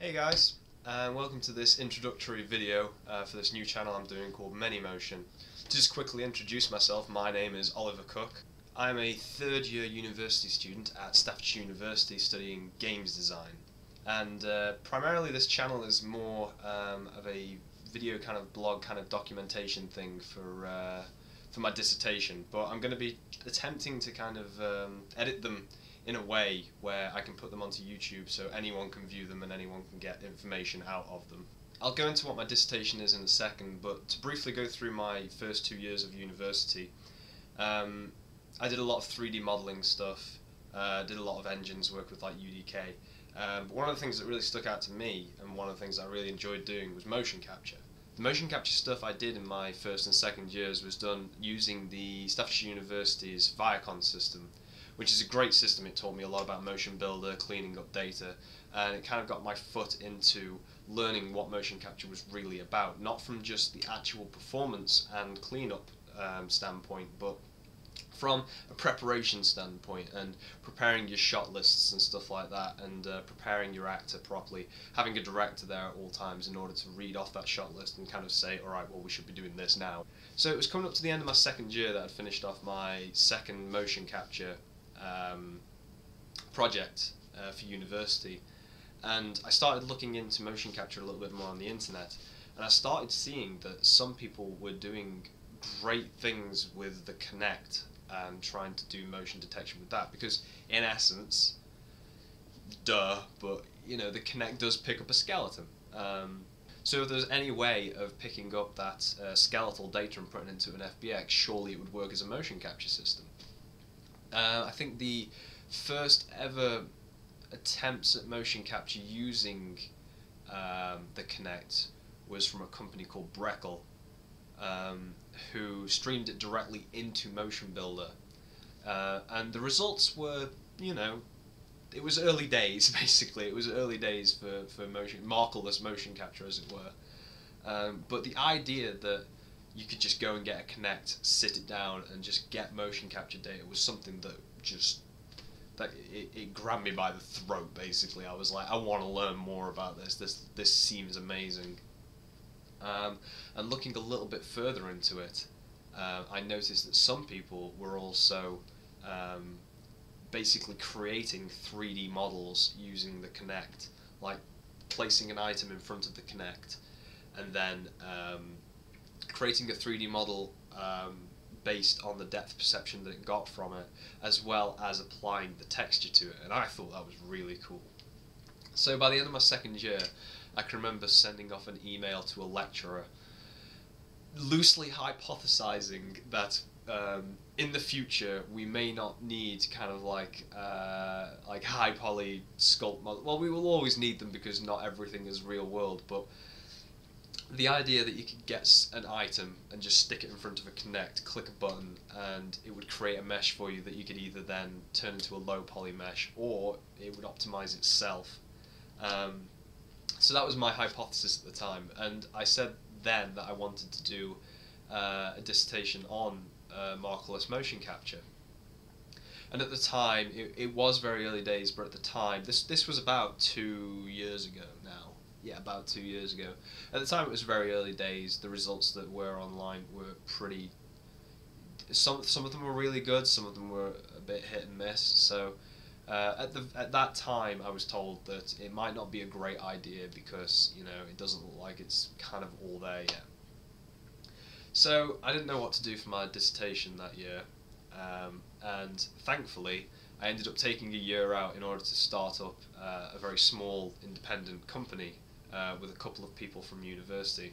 Hey guys, and welcome to this introductory video for this new channel I'm doing called ManyMotion. To just quickly introduce myself, my name is Oliver Cook. I'm a third-year university student at Staffordshire University studying games design. And primarily this channel is more of a video kind of blog kind of documentation thing for my dissertation, but I'm going to be attempting to kind of edit them in a way where I can put them onto YouTube so anyone can view them and anyone can get information out of them. I'll go into what my dissertation is in a second, but to briefly go through my first 2 years of university, I did a lot of 3D modelling stuff, did a lot of engines work with like UDK, but one of the things that really stuck out to me and one of the things I really enjoyed doing was motion capture. The motion capture stuff I did in my first and second years was done using the Staffordshire University's Vicon system, which is a great system. It taught me a lot about Motion Builder, cleaning up data, and it kind of got my foot into learning what motion capture was really about, not from just the actual performance and cleanup standpoint, but from a preparation standpoint and preparing your shot lists and stuff like that, and preparing your actor properly, having a director there at all times in order to read off that shot list and kind of say, alright, well, we should be doing this now. So it was coming up to the end of my second year that I'd finished off my second motion capture project for university, and I started looking into motion capture a little bit more on the internet, and I started seeing that some people were doing great things with the Kinect and trying to do motion detection with that, because in essence, duh, but you know, the Kinect does pick up a skeleton. So if there's any way of picking up that skeletal data and putting it into an FBX, surely it would work as a motion capture system. I think the first ever attempts at motion capture using the Kinect was from a company called Brekel, who streamed it directly into Motion Builder, and the results were, you know, it was early days basically. It was early days for motion, markerless motion capture as it were, but the idea that you could just go and get a Kinect, sit it down, and just get motion capture data was something that just, that it grabbed me by the throat. Basically, I was like, I want to learn more about this. This seems amazing. And looking a little bit further into it, I noticed that some people were also basically creating 3D models using the Kinect, like placing an item in front of the Kinect, and then creating a 3D model based on the depth perception that it got from it, as well as applying the texture to it, and I thought that was really cool. So by the end of my second year, I can remember sending off an email to a lecturer loosely hypothesizing that in the future we may not need kind of like high poly sculpt models. Well, we will always need them because not everything is real world, but the idea that you could get an item and just stick it in front of a Kinect, click a button, and it would create a mesh for you that you could either then turn into a low poly mesh or it would optimize itself. So that was my hypothesis at the time, and I said then that I wanted to do a dissertation on markerless motion capture. And at the time, it was very early days, but at the time, this was about 2 years ago now. Yeah, about 2 years ago. At the time, it was very early days. The results that were online were pretty... Some of them were really good, some of them were a bit hit and miss. So at that time, I was told that it might not be a great idea because, you know, it doesn't look like it's kind of all there yet. So I didn't know what to do for my dissertation that year, and thankfully I ended up taking a year out in order to start up a very small independent company with a couple of people from university.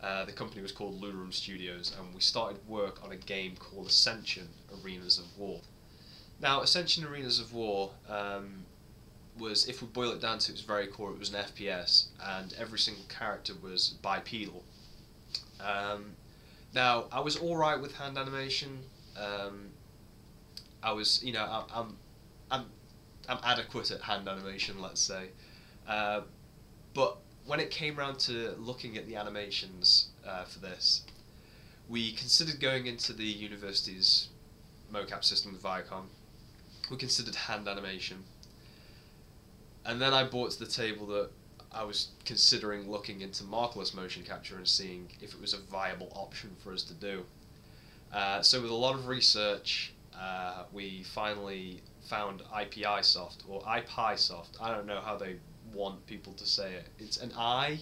The company was called Lunarum Studios, and we started work on a game called Ascension Arenas of War. Now, Ascension Arenas of War was, if we boil it down to its very core, it was an FPS, and every single character was bipedal. Now, I was alright with hand animation. I was, you know, I'm adequate at hand animation, let's say, but when it came round to looking at the animations for this, we considered going into the university's mocap system with Vicon. We considered hand animation, and then I brought to the table that I was considering looking into markerless motion capture and seeing if it was a viable option for us to do. So with a lot of research, we finally found iPi Soft, or iPi Soft. I don't know how they want people to say it. It's an I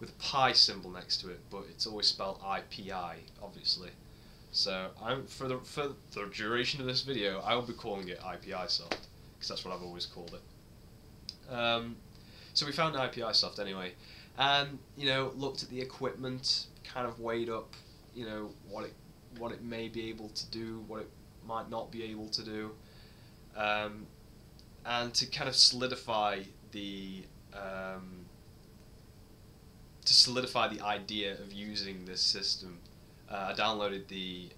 with a pi symbol next to it, but it's always spelled IPI, obviously. So for the duration of this video, I will be calling it iPi Soft, because that's what I've always called it. So we found iPi Soft anyway, and looked at the equipment, kind of weighed up, what it may be able to do, what it might not be able to do, and to kind of solidify the idea of using this system, I downloaded the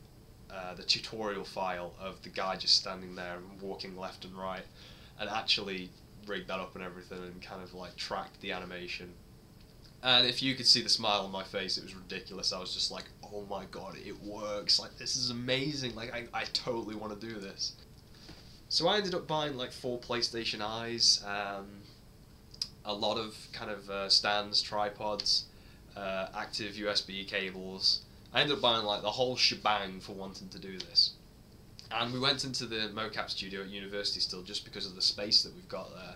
tutorial file of the guy just standing there and walking left and right, and actually rigged that up and everything, and kind of like tracked the animation. And if you could see the smile on my face, it was ridiculous. I was just like, oh my god, it works! Like, this is amazing! Like, I totally want to do this. So I ended up buying like 4 PlayStation Eyes, a lot of kind of stands, tripods, active USB cables. I ended up buying like the whole shebang for wanting to do this. And we went into the mocap studio at university still, just because of the space that we've got there.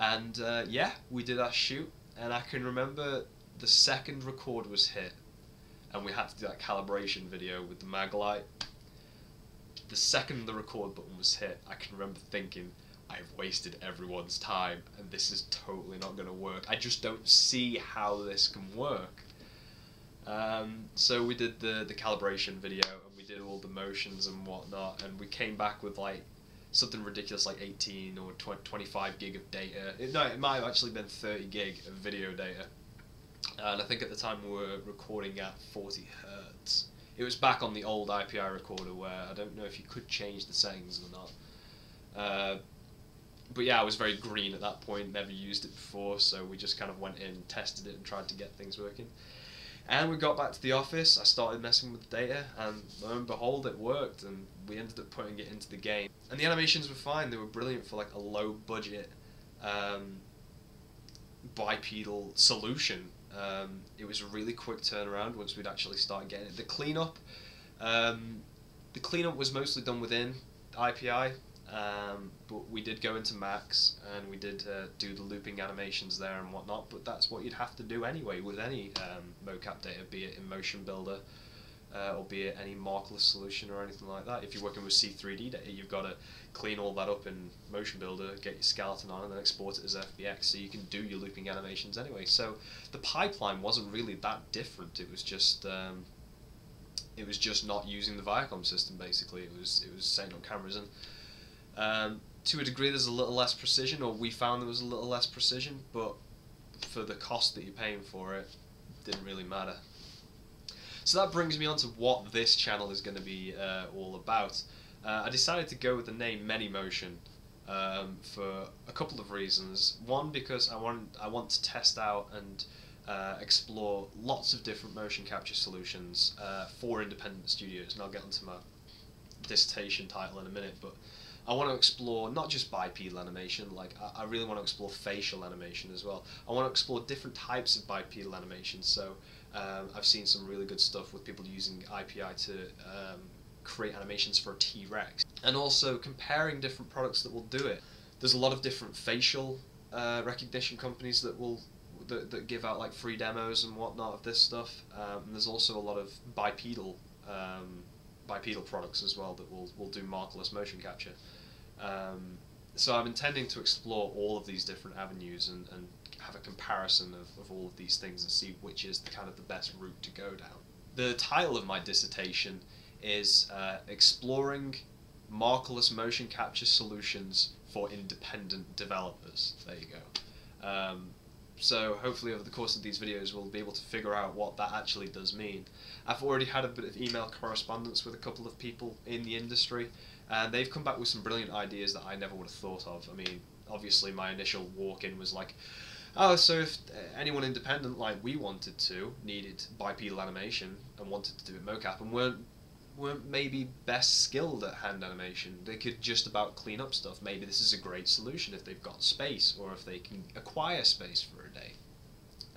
And yeah, we did our shoot, and I can remember the second record was hit, and we had to do that calibration video with the mag light. The second the record button was hit, I can remember thinking, I've wasted everyone's time, and this is totally not going to work. I just don't see how this can work. So we did the calibration video, and we did all the motions and whatnot, and we came back with like something ridiculous like 18 or 25 gig of data. It might have actually been 30 gig of video data, and I think at the time we were recording at 40 hertz. It was back on the old IPI recorder, where I don't know if you could change the settings or not. But yeah, I was very green at that point, never used it before, so we just kind of went in, tested it, and tried to get things working. And we got back to the office, I started messing with the data, and lo and behold, it worked, and we ended up putting it into the game. And the animations were fine, they were brilliant for like a low-budget bipedal solution. It was a really quick turnaround once we'd actually started getting it. The cleanup was mostly done within IPI, but we did go into Max, and we did do the looping animations there and whatnot, but that's what you'd have to do anyway with any mocap data, be it in Motion Builder, or be it any markerless solution or anything like that. If you're working with C3D data, you've got to clean all that up in Motion Builder, get your skeleton on, and then export it as FBX, so you can do your looping animations anyway. So the pipeline wasn't really that different, it was just not using the Vicon system basically, it was setting up cameras, and to a degree there's a little less precision, or we found there was a little less precision, but for the cost that you're paying for it, it didn't really matter. So that brings me on to what this channel is going to be all about. I decided to go with the name ManyMotion for a couple of reasons. One, because I want to test out and explore lots of different motion capture solutions for independent studios, and I'll get onto my dissertation title in a minute, but I want to explore not just bipedal animation, like I really want to explore facial animation as well. I want to explore different types of bipedal animation, so I've seen some really good stuff with people using IPI to create animations for a T-Rex, and also comparing different products that will do it. There's a lot of different facial recognition companies that will that give out like free demos and whatnot of this stuff, and there's also a lot of bipedal products as well that will do markerless motion capture. So I'm intending to explore all of these different avenues and have a comparison of all of these things and see which is kind of the best route to go down. The title of my dissertation is Exploring Markerless Motion Capture Solutions for Independent Developers. There you go. So hopefully over the course of these videos we'll be able to figure out what that actually does mean. I've already had a bit of email correspondence with a couple of people in the industry, and they've come back with some brilliant ideas that I never would have thought of. I mean, obviously my initial walk-in was like, oh, so if anyone independent like we wanted to, needed bipedal animation and wanted to do it mocap and weren't maybe best skilled at hand animation, they could just about clean up stuff. Maybe this is a great solution if they've got space, or if they can acquire space for a day.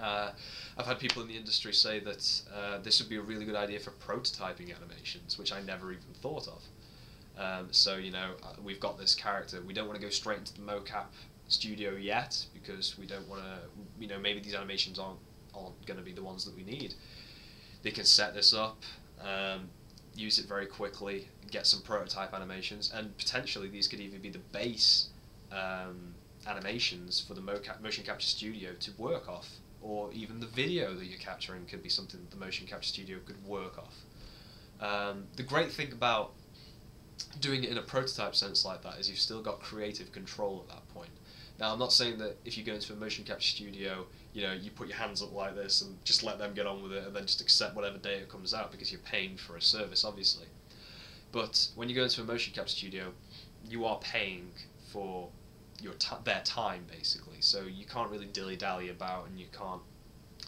I've had people in the industry say that this would be a really good idea for prototyping animations, which I never even thought of. So, you know, we've got this character. We don't want to go straight into the mocap studio yet because we don't want to, you know, maybe these animations aren't going to be the ones that we need. They can set this up, use it very quickly, get some prototype animations, and potentially these could even be the base animations for the motion capture studio to work off, or even the video that you're capturing could be something that the motion capture studio could work off. The great thing about doing it in a prototype sense like that is you've still got creative control at that point. Now, I'm not saying that if you go into a motion capture studio, you know, you put your hands up like this and just let them get on with it and then just accept whatever day it comes out, because you're paying for a service, obviously. But when you go into a motion capture studio, you are paying for your their time, basically. So you can't really dilly-dally about, and you can't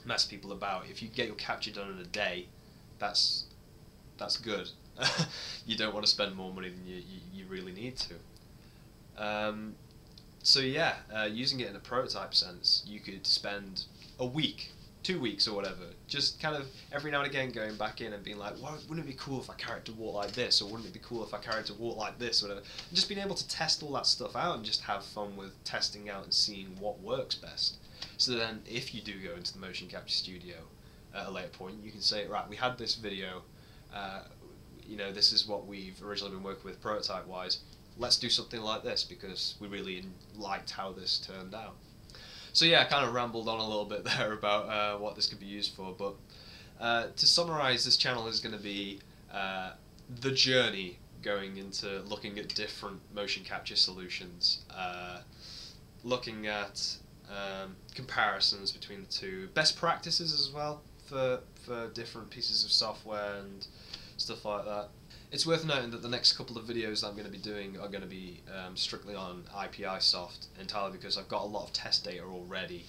mess people about. If you get your capture done in a day, that's good. You don't want to spend more money than you really need to. So yeah, using it in a prototype sense, you could spend a week, 2 weeks or whatever, just kind of every now and again going back in and being like, well, wouldn't it be cool if our character walked like this, or wouldn't it be cool if our character walked like this, or whatever. And just being able to test all that stuff out and just have fun with testing out and seeing what works best. So then if you do go into the motion capture studio at a later point, you can say, right, we had this video, you know, this is what we've originally been working with prototype-wise. Let's do something like this because we really liked how this turned out. So yeah, I kind of rambled on a little bit there about what this could be used for, but to summarize, this channel is going to be the journey going into looking at different motion capture solutions, looking at comparisons between the two, best practices as well for different pieces of software and stuff like that. It's worth noting that the next couple of videos that I'm going to be doing are going to be strictly on iPi Soft, entirely because I've got a lot of test data already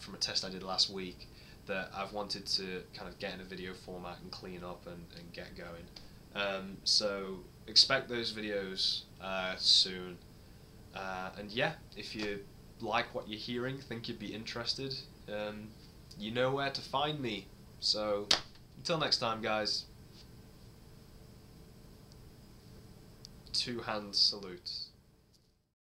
from a test I did last week that I've wanted to kind of get in a video format and clean up and get going. So expect those videos soon. And yeah, if you like what you're hearing, think you'd be interested, you know where to find me. So until next time, guys. Two-hand salute.